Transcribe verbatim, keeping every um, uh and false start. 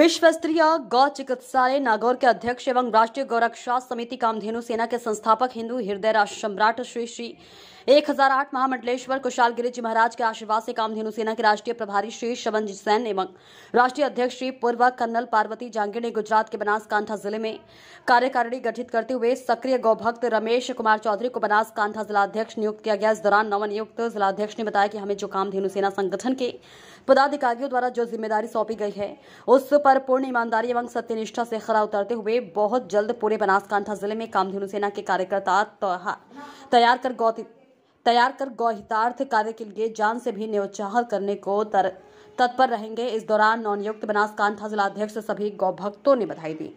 विश्वस्तरीय गौ चिकित्सालय नागौर के अध्यक्ष एवं राष्ट्रीय गौरक्षा समिति कामधेनु सेना के संस्थापक हिंदू हृदय राज सम्राट श्री श्री एक हज़ार आठ महामंडलेश्वर कुशाल गिरिजी महाराज के आशीर्वाद से कामधेनु सेना के राष्ट्रीय प्रभारी श्री शबनजी सैन एवं राष्ट्रीय अध्यक्ष श्री पूर्व कर्नल पार्वती जांगी ने गुजरात के बनासकांठा जिले में कार्यकारिणी गठित करते हुए सक्रिय गौभक्त रमेश कुमार चौधरी को बनासकांठा जिलाध्यक्ष नियुक्त किया गया। इस दौरान नवनियुक्त जिलाध्यक्ष ने बताया कि हमें जो कामधेनु सेना संगठन के पदाधिकारियों द्वारा जो जिम्मेदारी सौंपी गई है उस पर पूर्ण ईमानदारी एवं सत्यनिष्ठा से खरा उतरते हुए बहुत जल्द पूरे बनासकांठा जिले में कामधेनु सेना के कार्यकर्ता तैयार कर गौ तैयार कर गौहितार्थ कार्य के लिए जान से भी न्योछावर करने को तत्पर रहेंगे। इस दौरान नवनियुक्त बनासकांठा जिलाध्यक्ष सभी गौभक्तों ने बधाई दी।